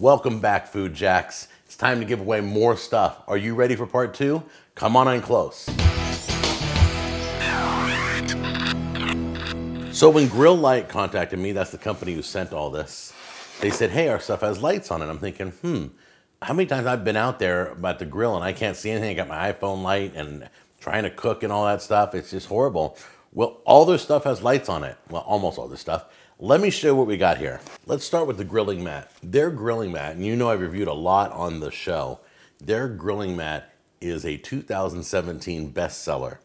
Welcome back, Food Jacks. It's time to give away more stuff. Are you ready for part two? Come on in close. So when Grill Light contacted me, that's the company who sent all this, they said, hey, our stuff has lights on it. I'm thinking, how many times I've been out there about the grill and I can't see anything. I got my iPhone light and trying to cook and all that stuff. It's just horrible. Well, all their stuff has lights on it. Well, almost all their stuff. Let me show you what we got here. Let's start with the grilling mat. Their grilling mat, and you know I've reviewed a lot on the show, their grilling mat is a 2017 bestseller.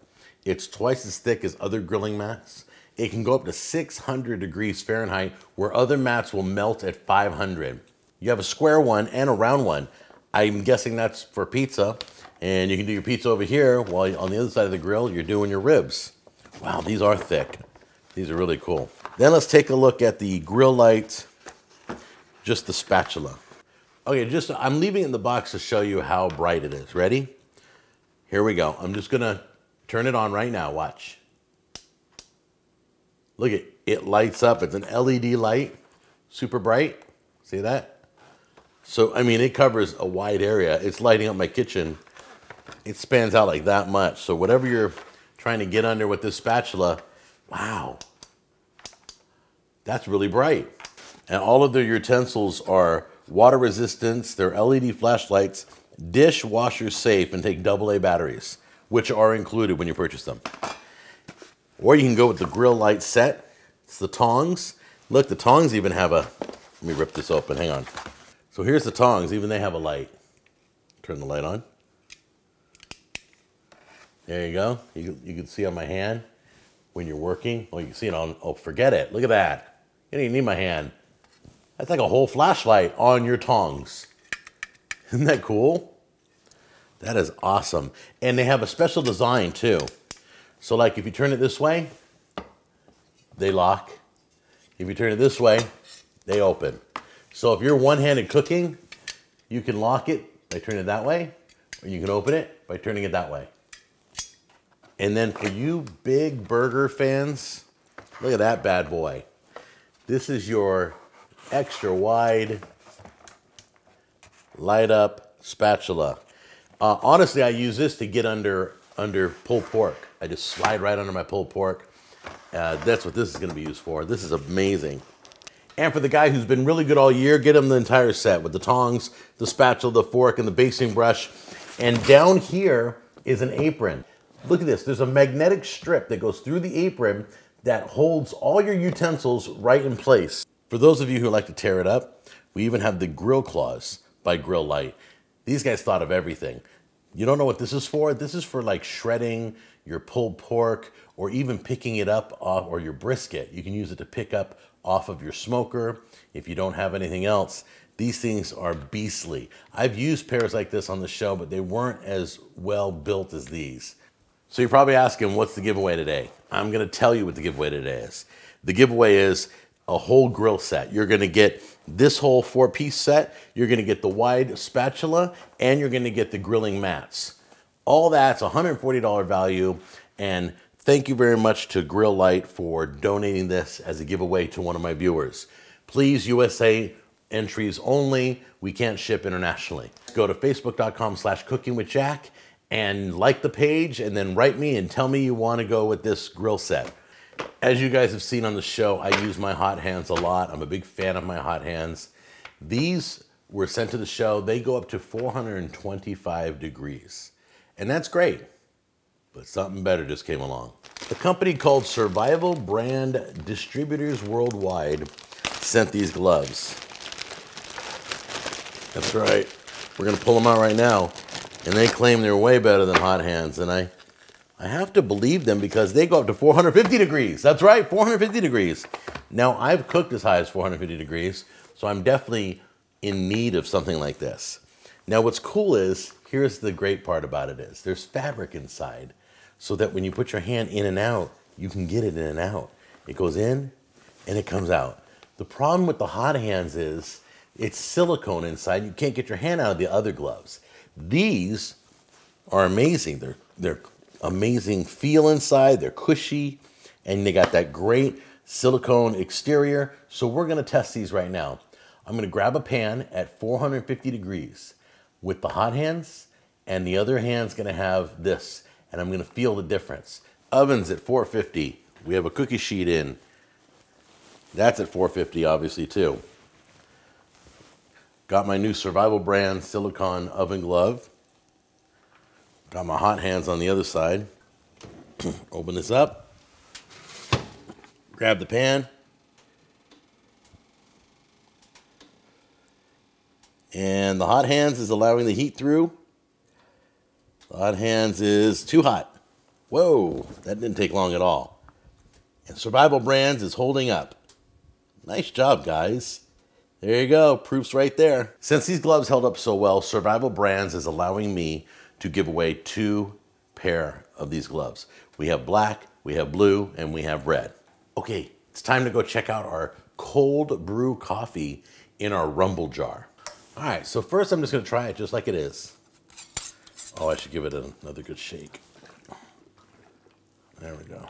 It's twice as thick as other grilling mats. It can go up to 600 degrees Fahrenheit, where other mats will melt at 500. You have a square one and a round one. I'm guessing that's for pizza, and you can do your pizza over here, while on the other side of the grill, you're doing your ribs. Wow, these are thick. These are really cool. Then let's take a look at the Grill Light, just the spatula. Okay, I'm leaving it in the box to show you how bright it is. Ready? Here we go. I'm just gonna turn it on right now, watch. Look, it lights up. It's an LED light, super bright. See that? So, I mean, it covers a wide area. It's lighting up my kitchen. It spans out like that much. So whatever you're trying to get under with this spatula, wow, that's really bright. And all of their utensils are water resistant. They're LED flashlights, dishwasher safe, and take AA batteries, which are included when you purchase them. Or you can go with the Grill Light set. It's the tongs. Look, the tongs even have a, let me rip this open, hang on. So here's the tongs, even they have a light. Turn the light on. There you go. You can see on my hand when you're working. Oh, you can see it on, oh, forget it. Look at that. You don't even need my hand. That's like a whole flashlight on your tongs. Isn't that cool? That is awesome. And they have a special design too. So like if you turn it this way, they lock. If you turn it this way, they open. So if you're one-handed cooking, you can lock it by turning it that way, or you can open it by turning it that way. And then for you big burger fans, look at that bad boy. This is your extra wide light up spatula. Honestly, I use this to get under pulled pork. I just slide right under my pulled pork. That's what this is gonna be used for. This is amazing. And for the guy who's been really good all year, get him the entire set with the tongs, the spatula, the fork, and the basting brush. And down here is an apron. Look at this, there's a magnetic strip that goes through the apron that holds all your utensils right in place. For those of you who like to tear it up, we even have the Grill Claws by Grill Light. These guys thought of everything. You don't know what this is for? This is for like shredding your pulled pork or even picking it up off, or your brisket. You can use it to pick up off of your smoker if you don't have anything else. These things are beastly. I've used pairs like this on the show, but they weren't as well built as these. So you're probably asking, what's the giveaway today? I'm gonna tell you what the giveaway today is. The giveaway is a whole grill set. You're gonna get this whole 4-piece set, you're gonna get the wide spatula, and you're gonna get the grilling mats. All that's $140 value, and thank you very much to Grill Light for donating this as a giveaway to one of my viewers. Please, USA entries only, we can't ship internationally. Go to facebook.com/cookingwithjack and like the page, and then write me and tell me you wanna go with this grill set. As you guys have seen on the show, I use my hot hands a lot. I'm a big fan of my hot hands. These were sent to the show. They go up to 425 degrees, and that's great, but something better just came along. A company called Survival Brand Distributors Worldwide sent these gloves. That's right. We're gonna pull them out right now, and they claim they're way better than hot hands, and I have to believe them because they go up to 450 degrees. That's right, 450 degrees. Now, I've cooked as high as 450 degrees, so I'm definitely in need of something like this. Now, what's cool is, here's the great part about it is, there's fabric inside so that when you put your hand in and out, you can get it in and out. It goes in and it comes out. The problem with the hot hands is it's silicone inside. You can't get your hand out of the other gloves. These are amazing. They're amazing feel inside, they're cushy, and they got that great silicone exterior. So we're gonna test these right now. I'm going to grab a pan at 450 degrees with the hot hands, and the other hand's going to have this, and I'm going to feel the difference. Ovens at 450. We have a cookie sheet in. That's at 450, obviously, too. Got my new Survival Brand silicone oven glove. Got my hot hands on the other side. Open this up. Grab the pan. And the hot hands is allowing the heat through. The hot hands is too hot. Whoa, that didn't take long at all. And Survival Brands is holding up. Nice job, guys. There you go, proof's right there. Since these gloves held up so well, Survival Brands is allowing me to give away 2 pair of these gloves. We have black, we have blue, and we have red. Okay, it's time to go check out our cold brew coffee in our Rumble Jar. All right, so first I'm just gonna try it just like it is. Oh, I should give it another good shake. There we go.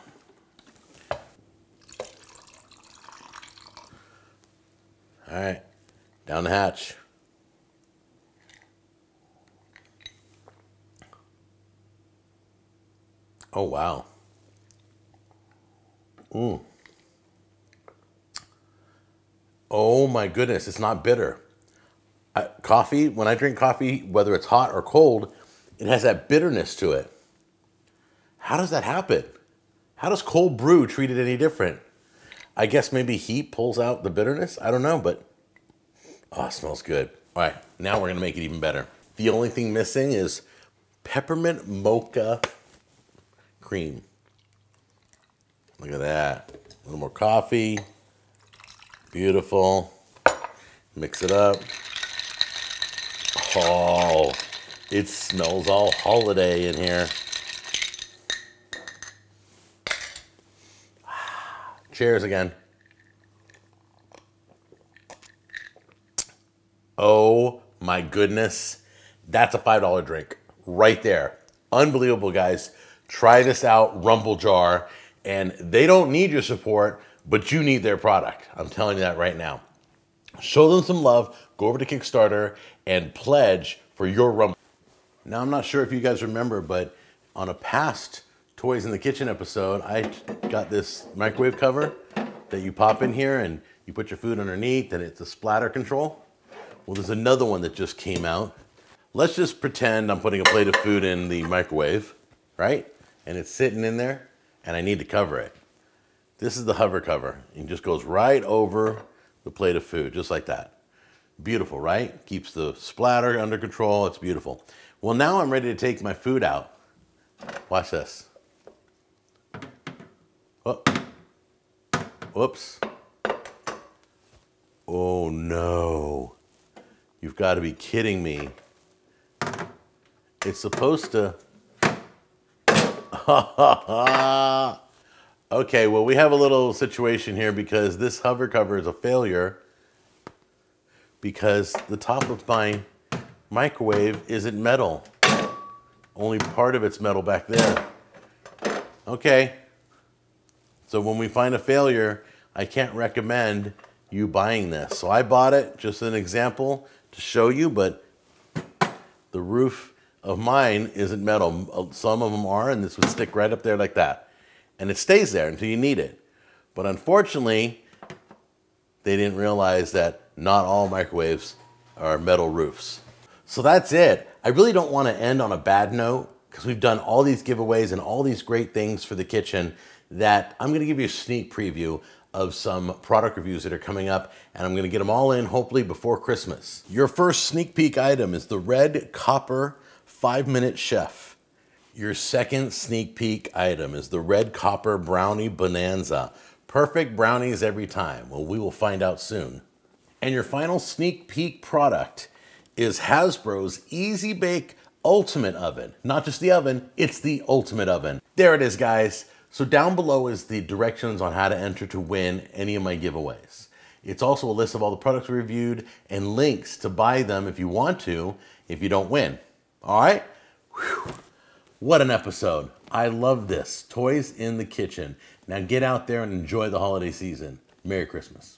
All right, down the hatch. Oh, wow. Ooh. Oh my goodness, it's not bitter. Coffee, when I drink coffee, whether it's hot or cold, it has that bitterness to it. How does that happen? How does cold brew treat it any different? I guess maybe heat pulls out the bitterness. I don't know, but oh, it smells good. All right, now we're gonna make it even better. The only thing missing is peppermint mocha cream. Look at that. A little more coffee. Beautiful. Mix it up. Oh, it smells all holiday in here. Ah, cheers again. Oh my goodness. That's a $5 drink right there. Unbelievable, guys. Try this out, Rumble Jar, and they don't need your support, but you need their product. I'm telling you that right now. Show them some love, go over to Kickstarter, and pledge for your Rumble. Now, I'm not sure if you guys remember, but on a past Toys in the Kitchen episode, I got this microwave cover that you pop in here and you put your food underneath, and it's a splatter control. Well, there's another one that just came out. Let's just pretend I'm putting a plate of food in the microwave, right? And it's sitting in there, and I need to cover it. This is the hover cover. It just goes right over the plate of food, just like that. Beautiful, right? Keeps the splatter under control. It's beautiful. Well, now I'm ready to take my food out. Watch this. Oh. Whoops. Oh, no. You've got to be kidding me. It's supposed to... Okay, well, we have a little situation here because this hover cover is a failure because the top of my microwave isn't metal. Only part of it's metal back there. Okay, so when we find a failure, I can't recommend you buying this. So I bought it, just an example to show you, but the roof of mine isn't metal. Some of them are, and this would stick right up there like that. And it stays there until you need it. But unfortunately, they didn't realize that not all microwaves are metal roofs. So that's it. I really don't want to end on a bad note because we've done all these giveaways and all these great things for the kitchen that I'm going to give you a sneak preview of some product reviews that are coming up, and I'm gonna get them all in hopefully before Christmas. Your first sneak peek item is the Red Copper 5-Minute Chef. Your second sneak peek item is the Red Copper Brownie Bonanza. Perfect brownies every time. Well, we will find out soon. And your final sneak peek product is Hasbro's Easy Bake Ultimate Oven. Not just the oven, it's the ultimate oven. There it is, guys. So down below is the directions on how to enter to win any of my giveaways. It's also a list of all the products we reviewed and links to buy them if you want to, if you don't win. All right? Whew. What an episode. I love this. Toys in the Kitchen. Now get out there and enjoy the holiday season. Merry Christmas.